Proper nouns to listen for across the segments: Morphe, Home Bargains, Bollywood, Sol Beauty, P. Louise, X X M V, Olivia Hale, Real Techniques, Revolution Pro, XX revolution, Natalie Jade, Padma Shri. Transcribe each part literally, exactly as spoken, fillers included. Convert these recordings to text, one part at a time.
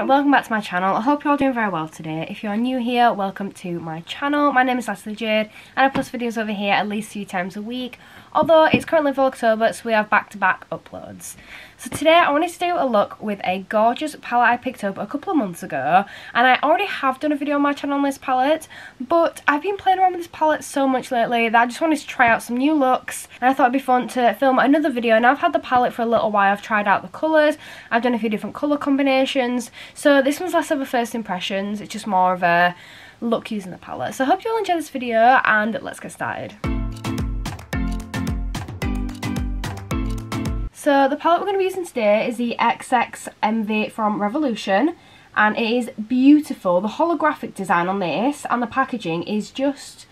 everyone, welcome back to my channel. I hope you're all doing very well today. If you're new here, welcome to my channel. My name is Natalie Jade and I post videos over here at least three times a week, although it's currently for October, so we have back-to-back uploads. So today I wanted to do a look with a gorgeous palette I picked up a couple of months ago, and I already have done a video on my channel on this palette, but I've been playing around with this palette so much lately that I just wanted to try out some new looks, and I thought it'd be fun to film another video. Now I've had the palette for a little while, I've tried out the colours, I've done a few different colour combinations, so this one's less of a first impressions, it's just more of a look using the palette. So I hope you all enjoy this video and let's get started. So the palette we're going to be using today is the X X M V from Revolution, and it is beautiful. The holographic design on this and the packaging is just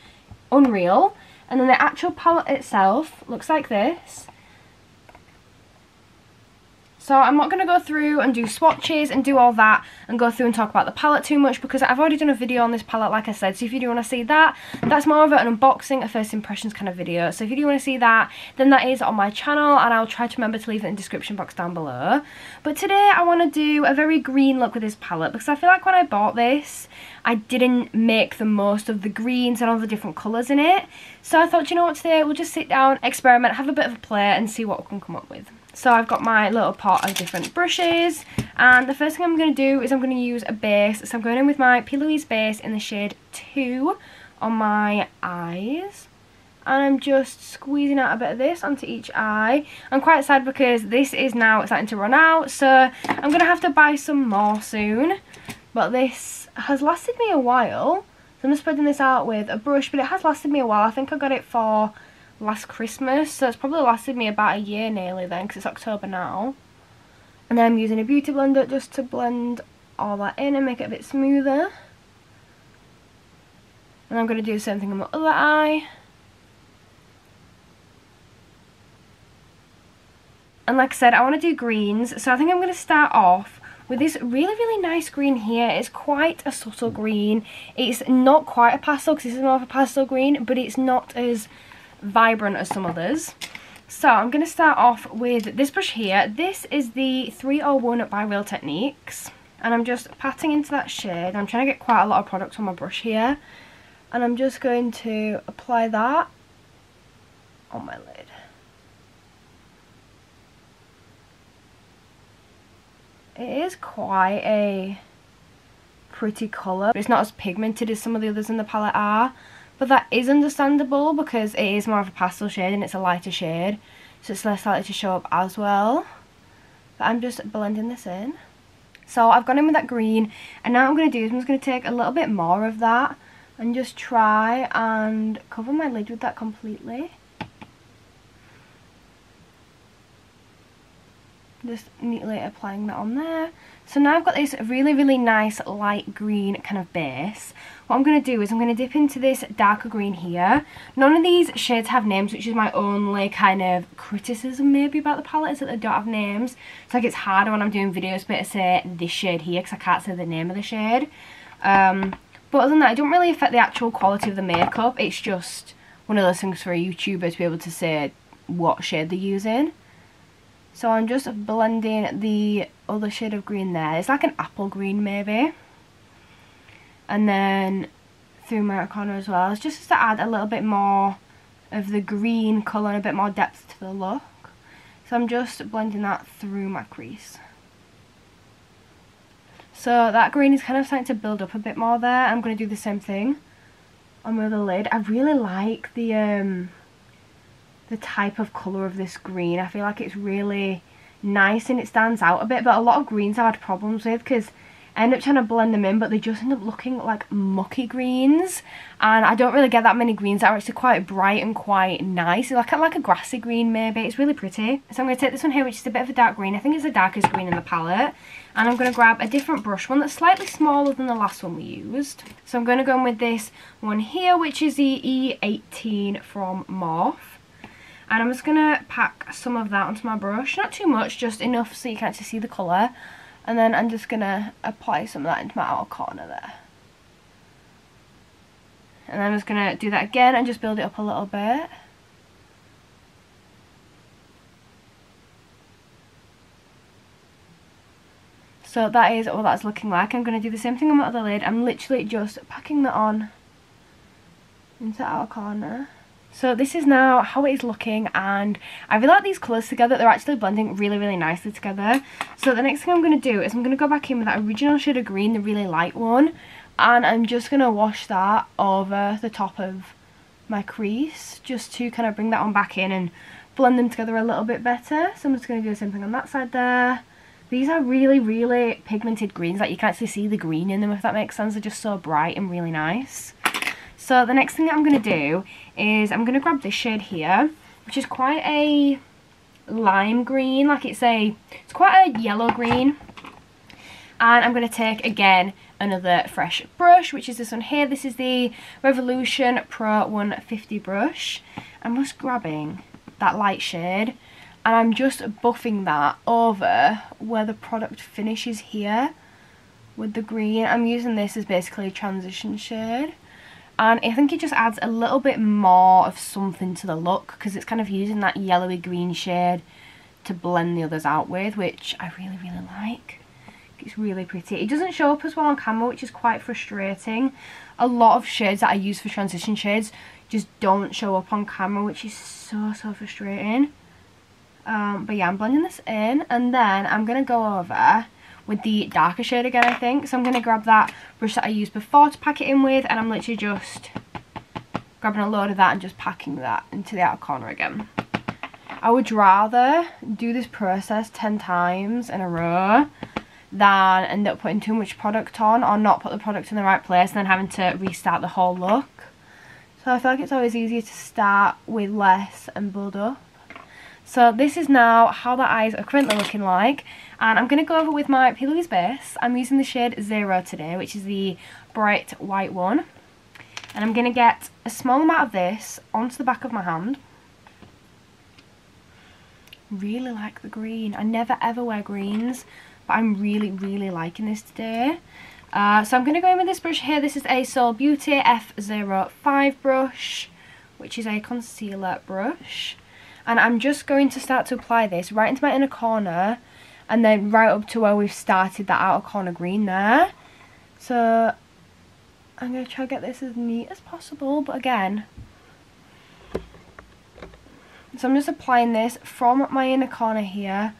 unreal. And then the actual palette itself looks like this. So I'm not going to go through and do swatches and do all that and go through and talk about the palette too much, because I've already done a video on this palette, like I said. So if you do want to see that, that's more of an unboxing, a first impressions kind of video. So if you do want to see that, then that is on my channel, and I'll try to remember to leave it in the description box down below. But today I want to do a very green look with this palette, because I feel like when I bought this, I didn't make the most of the greens and all the different colours in it. So I thought, you know what, today we'll just sit down, experiment, have a bit of a play and see what we can come up with. So I've got my little pot of different brushes, and the first thing I'm going to do is I'm going to use a base. So I'm going in with my P. Louise base in the shade two on my eyes, and I'm just squeezing out a bit of this onto each eye. I'm quite sad because this is now starting to run out, so I'm going to have to buy some more soon. But this has lasted me a while, so I'm just spreading this out with a brush, but it has lasted me a while. I think I got it for last Christmas, so it's probably lasted me about a year nearly then, because it's October now. And then I'm using a beauty blender just to blend all that in and make it a bit smoother. And I'm going to do the same thing on the other eye. And like I said, I want to do greens, so I think I'm going to start off with this really, really nice green here. It's quite a subtle green. It's not quite a pastel, because this is more of a pastel green, but it's not as vibrant as some others. So I'm going to start off with this brush here. This is the three oh one by Real Techniques, and I'm just patting into that shade. I'm trying to get quite a lot of product on my brush here, and I'm just going to apply that on my lid. It is quite a pretty colour, but it's not as pigmented as some of the others in the palette are. But that is understandable because it is more of a pastel shade and it's a lighter shade, so it's less likely to show up as well. But I'm just blending this in. So I've gone in with that green, and now what I'm going to do is I'm just going to take a little bit more of that and just try and cover my lid with that completely. Just neatly applying that on there. So now I've got this really, really nice light green kind of base. What I'm going to do is I'm going to dip into this darker green here. None of these shades have names, which is my only kind of criticism maybe about the palette, is that they don't have names. It's like it's harder when I'm doing videos for me to say this shade here, because I can't say the name of the shade. Um, but other than that, it doesn't really affect the actual quality of the makeup. It's just one of those things for a YouTuber to be able to say what shade they're using. So I'm just blending the other shade of green there. It's like an apple green maybe. And then through my corner as well. It's just to add a little bit more of the green colour and a bit more depth to the look. So I'm just blending that through my crease. So that green is kind of starting to build up a bit more there. I'm going to do the same thing on my other lid. I really like the... Um, the type of colour of this green. I feel like it's really nice and it stands out a bit, but a lot of greens I've had problems with because I end up trying to blend them in, but they just end up looking like mucky greens, and I don't really get that many greens that are actually quite bright and quite nice. Like, like a grassy green maybe. It's really pretty. So I'm going to take this one here, which is a bit of a dark green. I think it's the darkest green in the palette, and I'm going to grab a different brush, one that's slightly smaller than the last one we used. So I'm going to go in with this one here, which is the E eighteen from Morphe. And I'm just going to pack some of that onto my brush. Not too much, just enough so you can actually see the colour. And then I'm just going to apply some of that into my outer corner there. And I'm just going to do that again and just build it up a little bit. So So that is what that's looking like. I'm going to do the same thing on my other lid. I'm literally just packing that on into our corner. So this is now how it is looking, and I really like these colours together. They're actually blending really, really nicely together. So the next thing I'm going to do is I'm going to go back in with that original shade of green, the really light one, and I'm just going to wash that over the top of my crease just to kind of bring that one back in and blend them together a little bit better. So I'm just going to do the same thing on that side there. These are really, really pigmented greens. Like, you can actually see the green in them, if that makes sense. They're just so bright and really nice. So the next thing that I'm going to do is I'm going to grab this shade here, which is quite a lime green. Like, it's a, it's quite a yellow green. And I'm going to take, again, another fresh brush, which is this one here. This is the Revolution Pro one fifty brush. I'm just grabbing that light shade, and I'm just buffing that over where the product finishes here with the green. I'm using this as basically a transition shade, and I think it just adds a little bit more of something to the look, because it's kind of using that yellowy green shade to blend the others out with, which I really, really like. It's really pretty. It doesn't show up as well on camera, which is quite frustrating. A lot of shades that I use for transition shades just don't show up on camera, which is so, so frustrating. Um, but yeah, I'm blending this in, and then I'm going to go over with the darker shade again, I think. So I'm going to grab that brush that I used before to pack it in with, and I'm literally just grabbing a load of that and just packing that into the outer corner again. I would rather do this process ten times in a row than end up putting too much product on, or not put the product in the right place and then having to restart the whole look. So I feel like it's always easier to start with less and build up. So this is now how the eyes are currently looking like, and I'm going to go over with my P. Louise base. I'm using the shade Zero today, which is the bright white one, and I'm going to get a small amount of this onto the back of my hand. Really like the green. I never ever wear greens, but I'm really, really liking this today. Uh, so I'm going to go in with this brush here. This is a Sol Beauty F zero five brush, which is a concealer brush. And I'm just going to start to apply this right into my inner corner, and then right up to where we've started that outer corner green there. So I'm going to try to get this as neat as possible, but again. So I'm just applying this from my inner corner here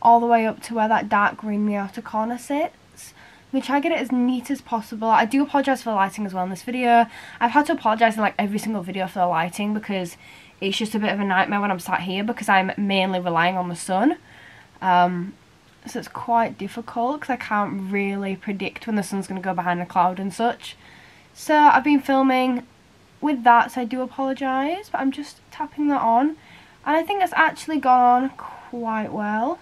all the way up to where that dark green in the outer corner sits. I'm going to try to get it as neat as possible. I do apologise for the lighting as well in this video. I've had to apologise in like every single video for the lighting, because it's just a bit of a nightmare when I'm sat here, because I'm mainly relying on the sun. Um, so it's quite difficult, because I can't really predict when the sun's going to go behind a cloud and such. So I've been filming with that, so I do apologise. But I'm just tapping that on. And I think it's actually gone on quite well.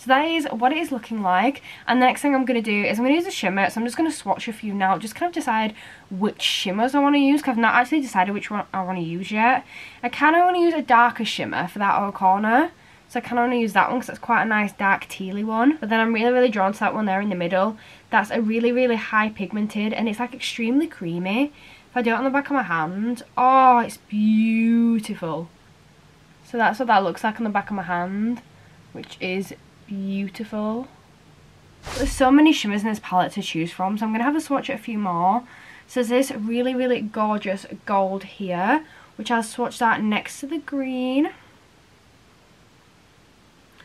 So that is what it is looking like. And the next thing I'm going to do is I'm going to use a shimmer. So I'm just going to swatch a few now. Just kind of decide which shimmers I want to use, because I've not actually decided which one I want to use yet. I kind of want to use a darker shimmer for that outer corner. So I kind of want to use that one, because that's quite a nice dark tealy one. But then I'm really, really drawn to that one there in the middle. That's a really, really high pigmented, and it's like extremely creamy. If I do it on the back of my hand, oh, it's beautiful. So that's what that looks like on the back of my hand, which is beautiful. There's so many shimmers in this palette to choose from, so I'm going to have a swatch at a few more. So there's this really, really gorgeous gold here, which I'll swatch that next to the green.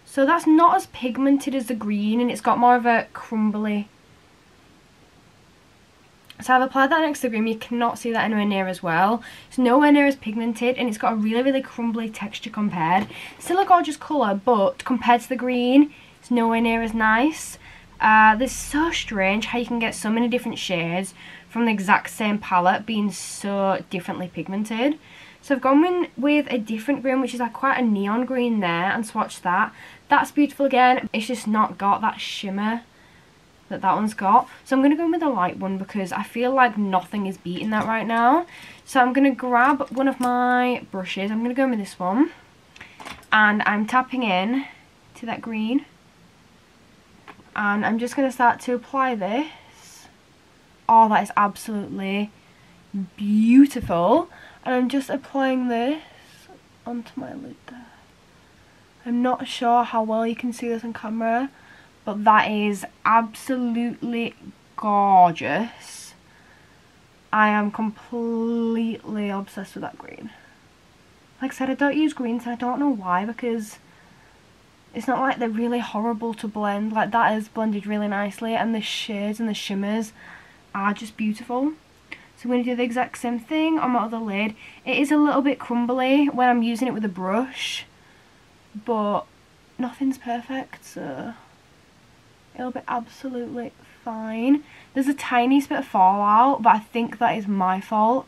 So that's not as pigmented as the green, and it's got more of a crumbly. So I've applied that next to the green. You cannot see that anywhere near as well. It's nowhere near as pigmented, and it's got a really, really crumbly texture compared. Still a gorgeous colour, but compared to the green, it's nowhere near as nice. Uh, this is so strange how you can get so many different shades from the exact same palette being so differently pigmented. So I've gone in with a different green, which is like quite a neon green there, and swatched that. That's beautiful again. It's just not got that shimmer that that one's got. So I'm going to go in with a light one, because I feel like nothing is beating that right now. So I'm going to grab one of my brushes. I'm going to go in with this one, and I'm tapping in to that green, and I'm just going to start to apply this. Oh, that is absolutely beautiful. And I'm just applying this onto my lid there. I'm not sure how well you can see this on camera, but that is absolutely gorgeous. I am completely obsessed with that green. Like I said, I don't use greens, and I don't know why, because it's not like they're really horrible to blend. Like, that is blended really nicely, and the shades and the shimmers are just beautiful. So I'm going to do the exact same thing on my other lid. It is a little bit crumbly when I'm using it with a brush, but nothing's perfect, so it'll be absolutely fine. There's a tiniest bit of fallout, but I think that is my fault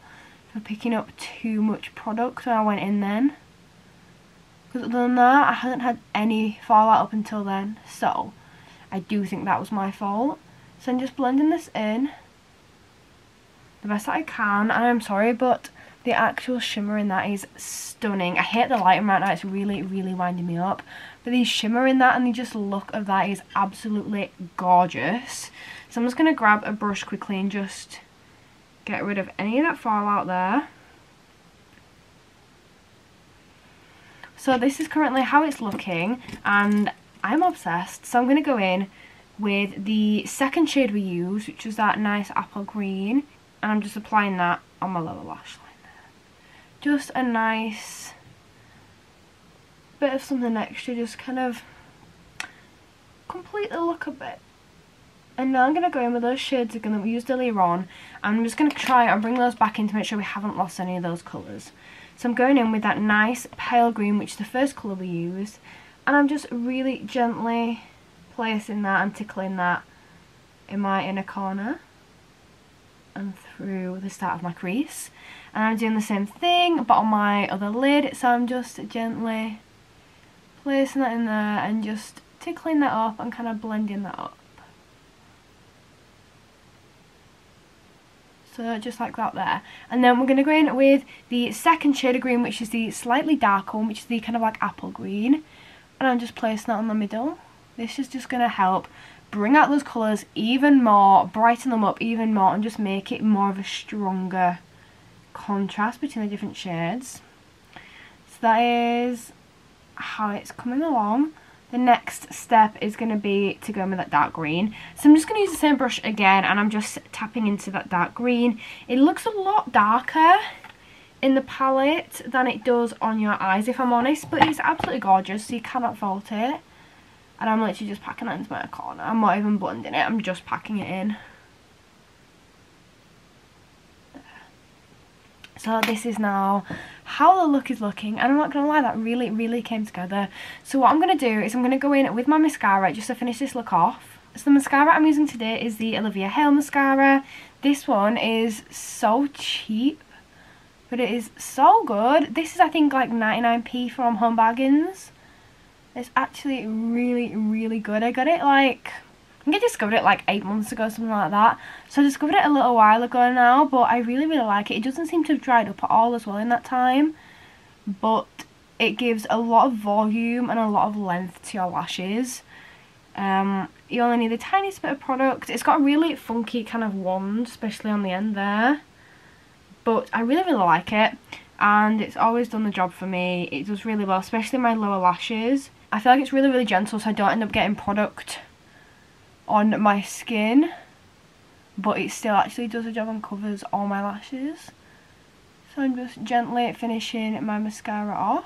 for picking up too much product when I went in then. Because other than that, I hadn't had any fallout up until then, so I do think that was my fault. So I'm just blending this in the best that I can, and I'm sorry, but the actual shimmer in that is stunning. I hate the lighting right now, it's really, really winding me up. But the shimmer in that and the just look of that is absolutely gorgeous. So I'm just going to grab a brush quickly and just get rid of any of that fallout there. So this is currently how it's looking, and I'm obsessed. So I'm going to go in with the second shade we use, which is that nice apple green, and I'm just applying that on my lower lash line there. Just a nice bit of something extra, just kind of complete the look a bit. And now I'm going to go in with those shades again that we used earlier on, and I'm just going to try and bring those back in to make sure we haven't lost any of those colours. So I'm going in with that nice pale green, which is the first colour we used, and I'm just really gently placing that and tickling that in my inner corner and through the start of my crease. And I'm doing the same thing but on my other lid, so I'm just gently placing that in there and just tickling that up and kind of blending that up. So just like that there. And then we're going to go in with the second shade of green, which is the slightly darker one, which is the kind of like apple green. And I'm just placing that on the middle. This is just going to help bring out those colours even more, brighten them up even more, and just make it more of a stronger contrast between the different shades. So that is how it's coming along. The next step is going to be to go in with that dark green. So I'm just going to use the same brush again, and I'm just tapping into that dark green. It looks a lot darker in the palette than it does on your eyes, if I'm honest, but it's absolutely gorgeous, so you cannot fault it. And I'm literally just packing that into my corner. I'm not even blending it, I'm just packing it in. So this is now how the look is looking, and I'm not going to lie, that really, really came together. So what I'm going to do is I'm going to go in with my mascara just to finish this look off. So the mascara I'm using today is the Olivia Hale mascara. This one is so cheap, but it is so good. This is, I think, like ninety-nine p from Home Bargains. It's actually really, really good. I got it like, I think I discovered it like eight months ago, something like that. So I discovered it a little while ago now, but I really, really like it. It doesn't seem to have dried up at all as well in that time, but it gives a lot of volume and a lot of length to your lashes. Um, you only need the tiniest bit of product. It's got a really funky kind of wand, especially on the end there, but I really, really like it, and it's always done the job for me. It does really well, especially my lower lashes. I feel like it's really, really gentle, so I don't end up getting product on my skin, but it still actually does a job and covers all my lashes. So I'm just gently finishing my mascara off.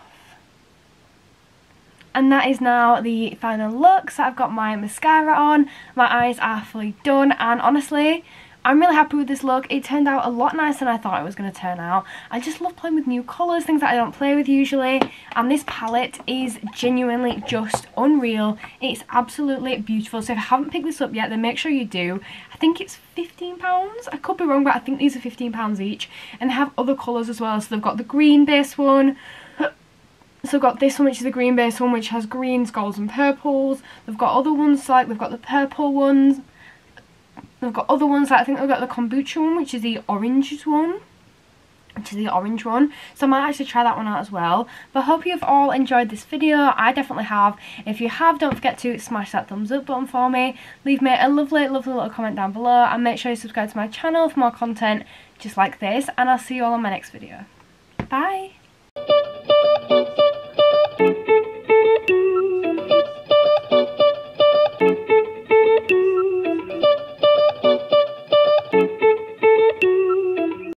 And that is now the final look. So I've got my mascara on, my eyes are fully done, and honestly, I'm really happy with this look. It turned out a lot nicer than I thought it was going to turn out. I just love playing with new colours, things that I don't play with usually, and this palette is genuinely just unreal. It's absolutely beautiful, so if you haven't picked this up yet, then make sure you do. I think it's fifteen pounds. I could be wrong, but I think these are fifteen pounds each, and they have other colours as well. So they've got the green base one, so I've got this one, which is the green base one, which has greens, golds and purples. They've got other ones, like they've got the purple ones. They've got other ones, like I think they've got the kombucha one, which is the orange one, which is the orange one. So I might actually try that one out as well. But I hope you've all enjoyed this video. I definitely have. If you have, don't forget to smash that thumbs up button for me. Leave me a lovely, lovely little comment down below. And make sure you subscribe to my channel for more content just like this. And I'll see you all on my next video. Bye!